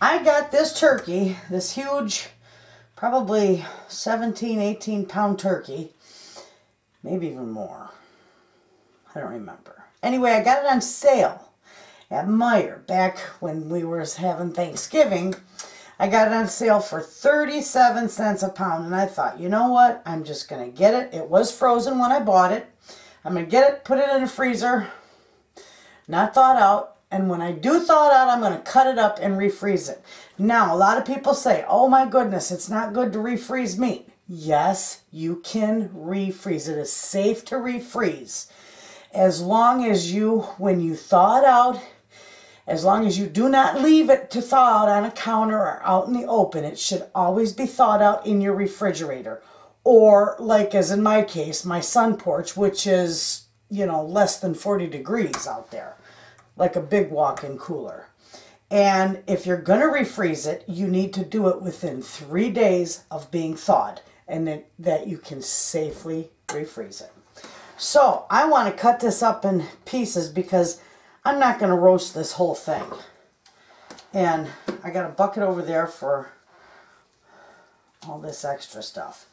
I got this turkey, this huge, probably 17, 18 pound turkey, maybe even more. I don't remember. Anyway, I got it on sale at Meijer back when we were having Thanksgiving. I got it on sale for 37 cents a pound, and I thought, you know what? I'm just going to get it. It was frozen when I bought it. I'm going to get it, put it in the freezer, not thawed out, and when I do thaw it out, I'm going to cut it up and refreeze it. Now, a lot of people say, oh my goodness, it's not good to refreeze meat. Yes, you can refreeze. It is safe to refreeze. As long as you, when you thaw it out, as long as you do not leave it to thaw out on a counter or out in the open, it should always be thawed out in your refrigerator. Or, like as in my case, my sun porch, which is, you know, less than 40 degrees out there. Like a big walk-in cooler. And if you're going to refreeze it, you need to do it within 3 days of being thawed. And then that you can safely refreeze it. So, I want to cut this up in pieces because I'm not going to roast this whole thing. And I got a bucket over there for all this extra stuff.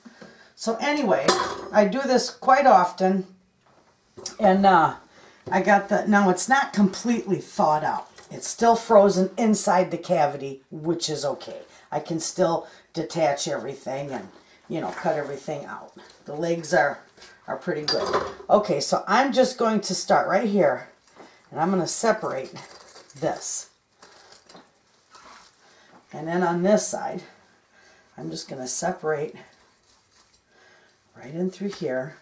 So anyway, I do this quite often. And I got the, now it's not completely thawed out. It's still frozen inside the cavity, which is okay. I can still detach everything and, you know, cut everything out. The legs are pretty good. Okay, so I'm just going to start right here, and I'm going to separate this. And then on this side, I'm just going to separate right in through here.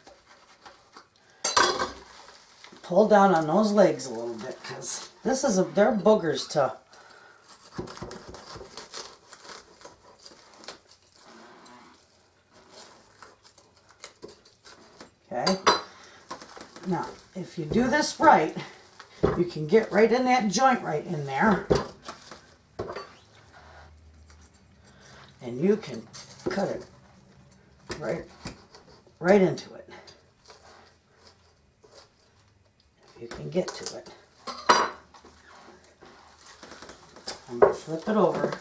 Pull down on those legs a little bit because this is they're boogers to okay. Now, if you do this right, you can get right in that joint right in there, and you can cut it right into it. You can get to it. I'm going to flip it over.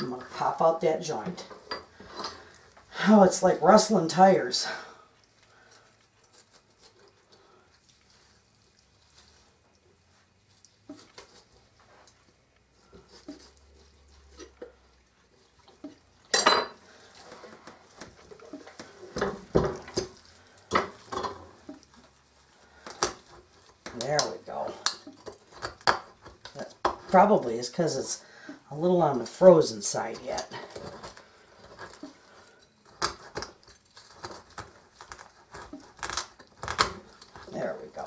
I'm going to pop out that joint. Oh, it's like rustling tires. There we go. That probably is because it's a little on the frozen side yet. There we go.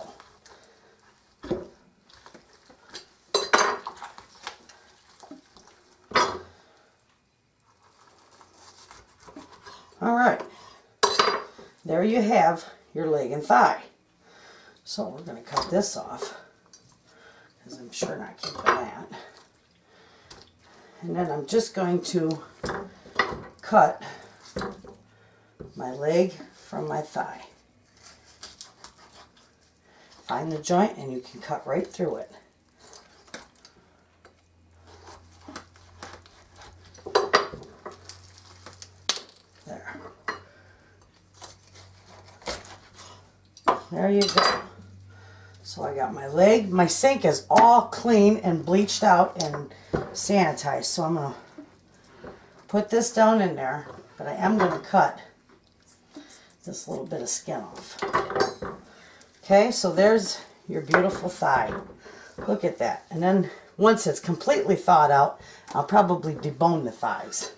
All right. There you have your leg and thigh. So we're going to cut this off, because I'm sure not keeping that. And then I'm just going to cut my leg from my thigh. Find the joint and you can cut right through it. There. There you go. So I got my leg. My sink is all clean and bleached out and sanitized. So I'm going to put this down in there. But I am going to cut this little bit of skin off. Okay, so there's your beautiful thigh. Look at that. And then once it's completely thawed out, I'll probably debone the thighs.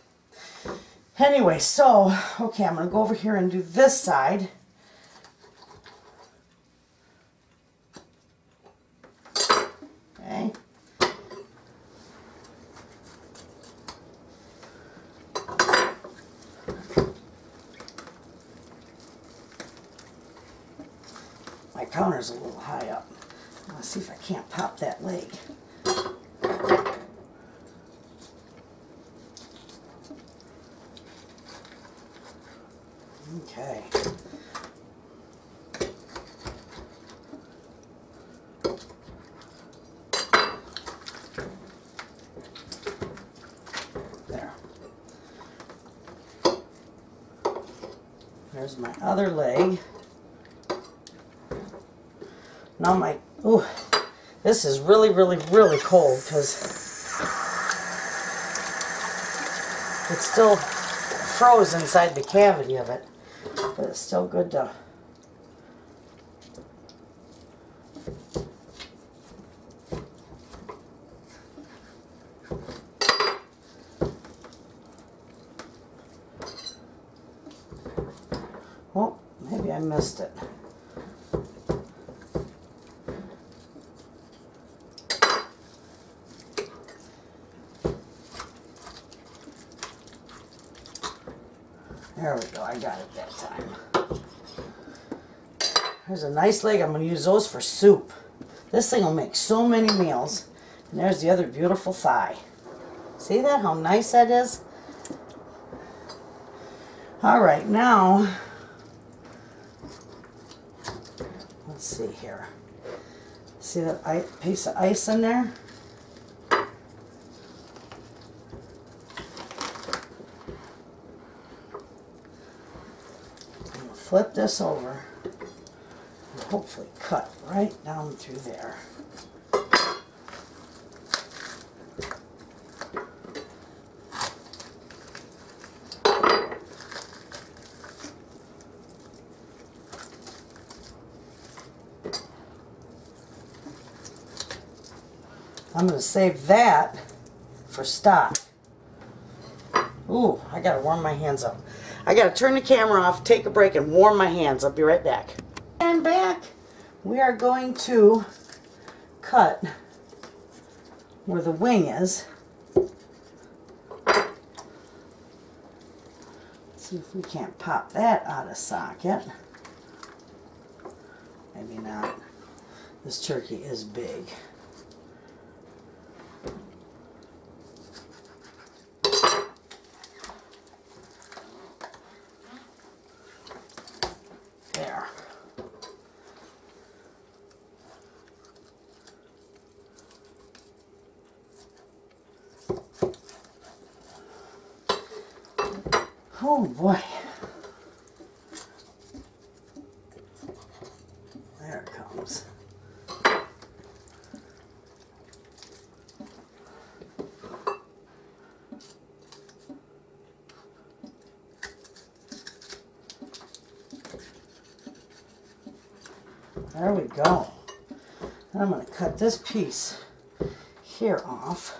Anyway, so, okay, I'm going to go over here and do this side. My counter's a little high up. Let's see if I can't pop that leg. Okay. There's my other leg. Now my, ooh, this is really cold because it's still froze inside the cavity of it, but it's still good to . Oh, maybe I missed it. There we go, I got it that time. There's a nice leg. I'm going to use those for soup. This thing will make so many meals. And there's the other beautiful thigh. See that, how nice that is? Alright, now... let's see here. See that piece of ice in there? I'm gonna flip this over and hopefully cut right down through there. I'm going to save that for stock. Ooh, I got to warm my hands up. I got to turn the camera off, take a break, and warm my hands. I'll be right back. And back. We are going to cut where the wing is. Let's see if we can't pop that out of socket. Maybe not. This turkey is big. Oh boy. There it comes. There we go. And I'm going to cut this piece here off.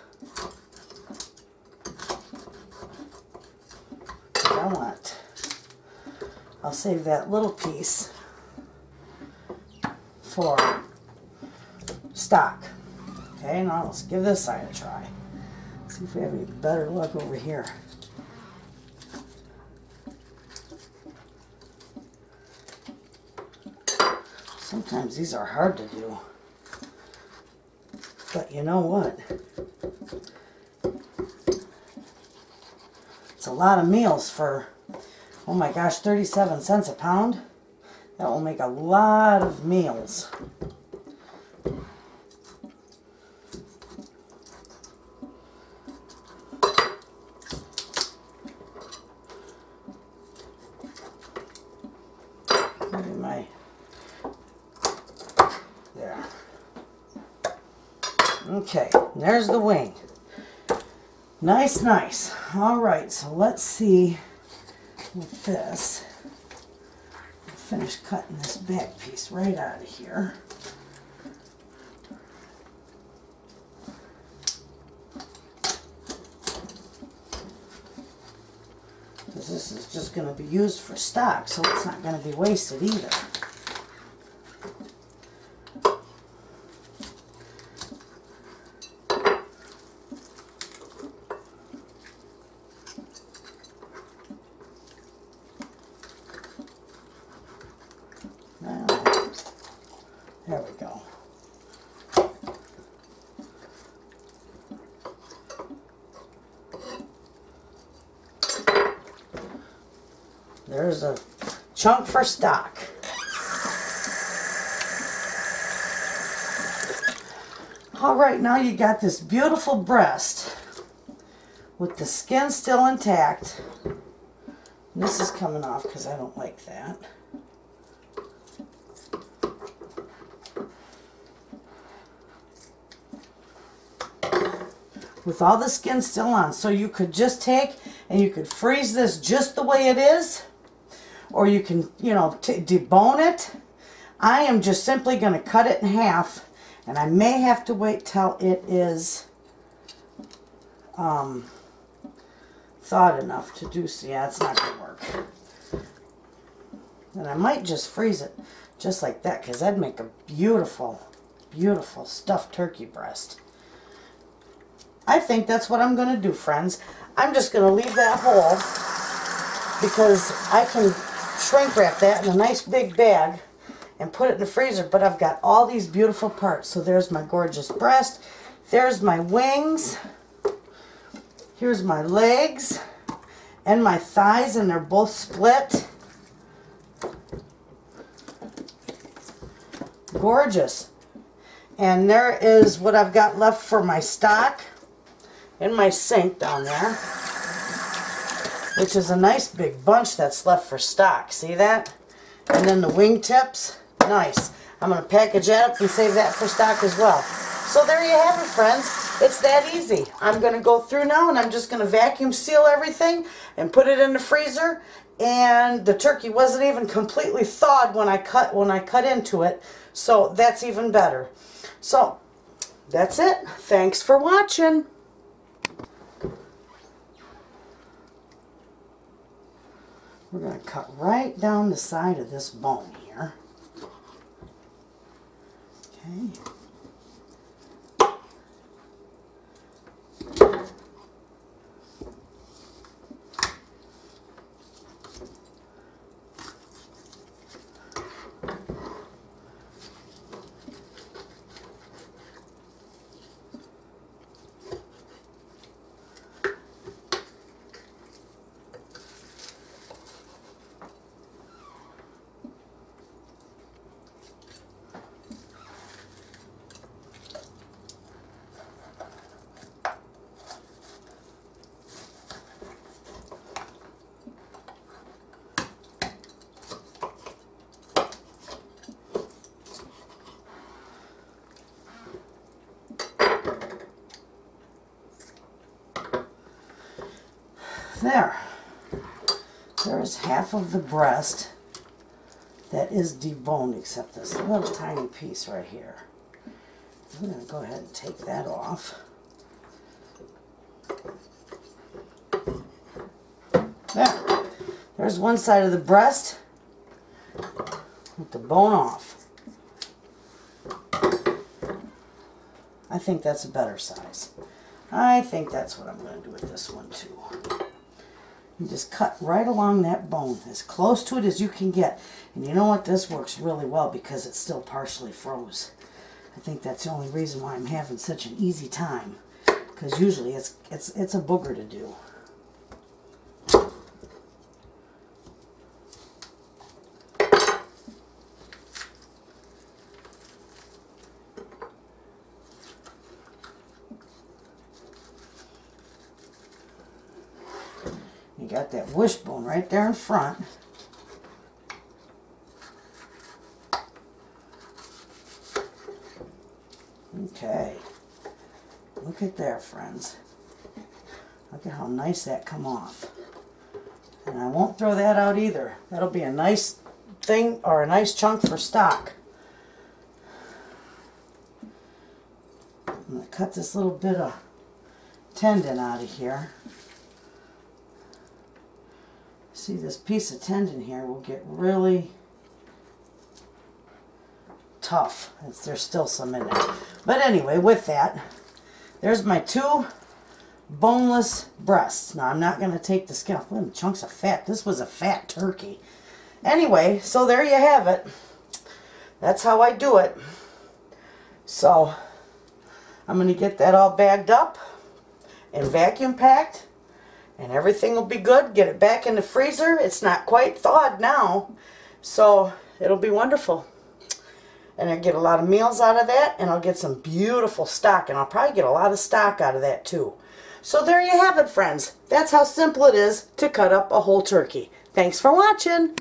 I'll save that little piece for stock. Okay, now let's give this side a try. See if we have any better luck over here. Sometimes these are hard to do. But you know what? It's a lot of meals for... oh my gosh, 37 cents a pound. That will make a lot of meals. Maybe my... there. Okay, there's the wing. Nice, nice. All right, so let's see... with this, I'll finish cutting this back piece right out of here. Because this is just going to be used for stock, so it's not going to be wasted either. There we go. There's a chunk for stock. All right, now you got this beautiful breast with the skin still intact. And this is coming off because I don't like that. With all the skin still on. So you could just take and you could freeze this just the way it is, or you can, you know, debone it. I am just simply going to cut it in half, and I may have to wait till it is thawed enough to do so. Yeah, it's not going to work. And I might just freeze it just like that, because that'd make a beautiful, beautiful stuffed turkey breast. I think that's what I'm going to do, friends. I'm just going to leave that hole because I can shrink wrap that in a nice big bag and put it in the freezer. But I've got all these beautiful parts. So there's my gorgeous breast. There's my wings. Here's my legs and my thighs, and they're both split. Gorgeous. And there is what I've got left for my stock. In my sink down there, which is a nice big bunch that's left for stock. See that? And then the wingtips, nice. I'm going to package that up and save that for stock as well. So there you have it, friends. It's that easy. I'm going to go through now, and I'm just going to vacuum seal everything and put it in the freezer. And the turkey wasn't even completely thawed when I cut into it, so that's even better. So that's it. Thanks for watching. We're going to cut right down the side of this bone here. Okay. There is half of the breast that is deboned, except this little tiny piece right here. I'm going to go ahead and take that off. There. There's one side of the breast with the bone off. I think that's a better size. I think that's what I'm going to do with this one too. You just cut right along that bone, as close to it as you can get. And you know what? This works really well because it's still partially froze. I think that's the only reason why I'm having such an easy time, because usually it's a booger to do. Got that wishbone right there in front. Okay. Look at there, friends. Look at how nice that come off. And I won't throw that out either. That'll be a nice thing, or a nice chunk for stock. I'm going to cut this little bit of tendon out of here. See, this piece of tendon here will get really tough. There's still some in it. But anyway, with that, there's my two boneless breasts. Now, I'm not going to take the skin off. Look at them chunks of fat. This was a fat turkey. Anyway, so there you have it. That's how I do it. So, I'm going to get that all bagged up and vacuum packed. And everything will be good. Get it back in the freezer. It's not quite thawed now, so it'll be wonderful. And I get a lot of meals out of that, and I'll get some beautiful stock, and I'll probably get a lot of stock out of that too. So there you have it, friends. That's how simple it is to cut up a whole turkey. Thanks for watching.